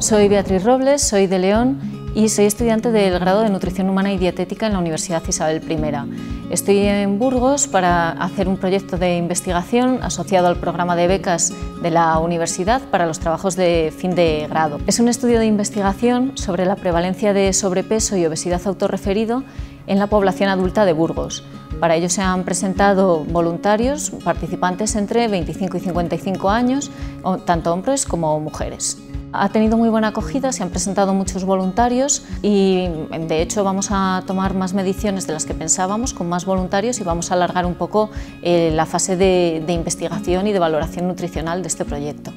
Soy Beatriz Robles, soy de León y soy estudiante del Grado de Nutrición Humana y Dietética en la Universidad Isabel I. Estoy en Burgos para hacer un proyecto de investigación asociado al programa de becas de la universidad para los trabajos de fin de grado. Es un estudio de investigación sobre la prevalencia de sobrepeso y obesidad autorreferido en la población adulta de Burgos. Para ello se han presentado voluntarios, participantes entre 25 y 55 años, tanto hombres como mujeres. Ha tenido muy buena acogida, se han presentado muchos voluntarios y de hecho vamos a tomar más mediciones de las que pensábamos con más voluntarios y vamos a alargar un poco la fase de investigación y de valoración nutricional de este proyecto.